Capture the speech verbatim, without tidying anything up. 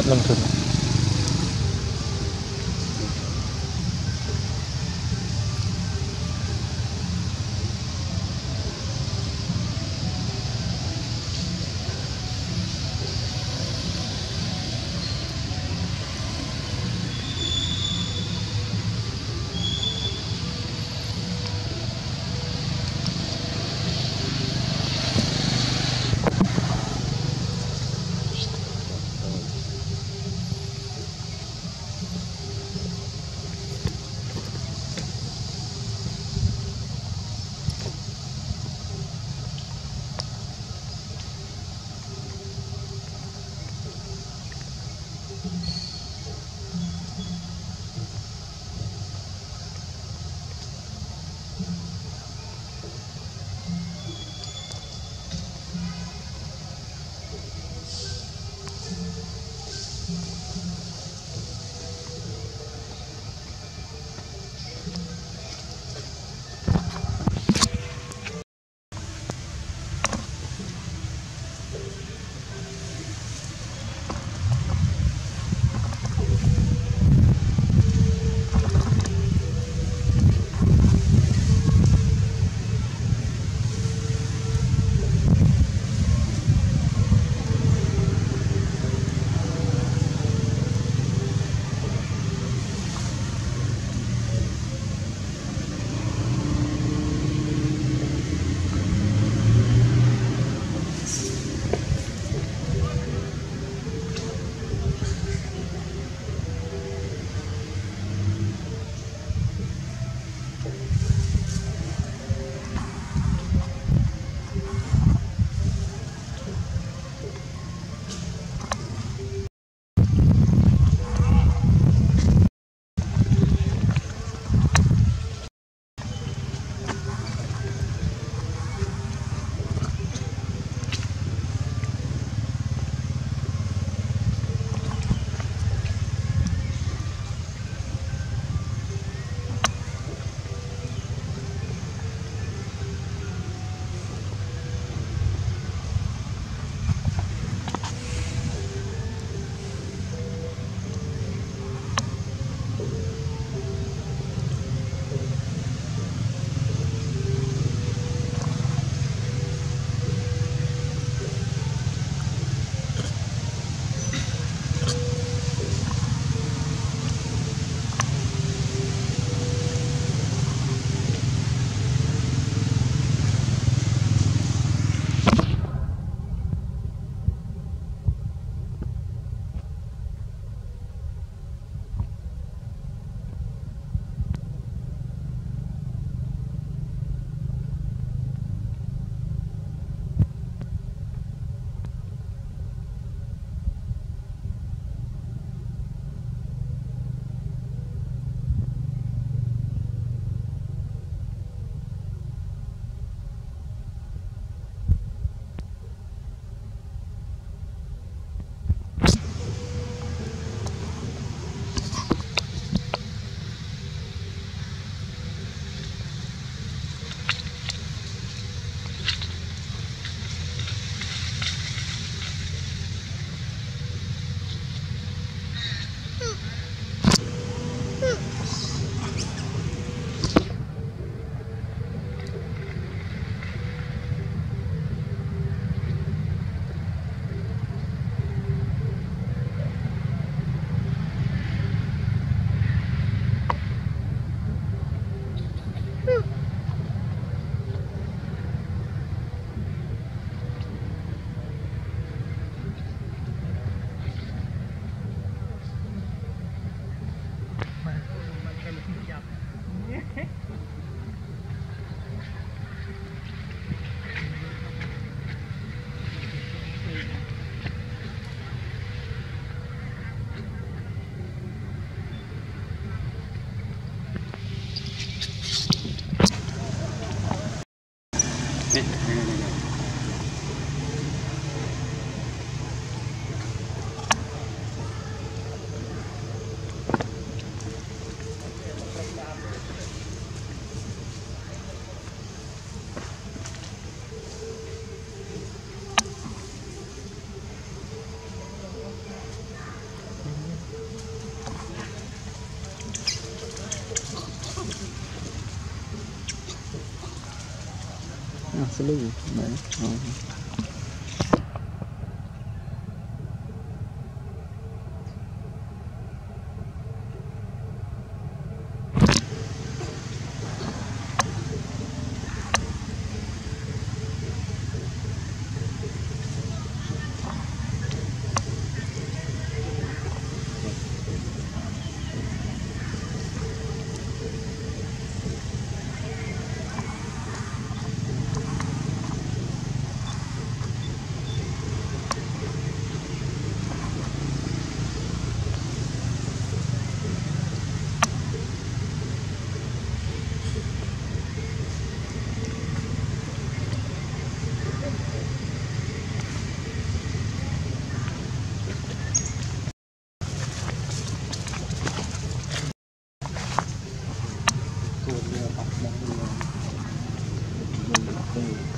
mitnehmen können. Absolutely, man. Mm-hmm. Thank you.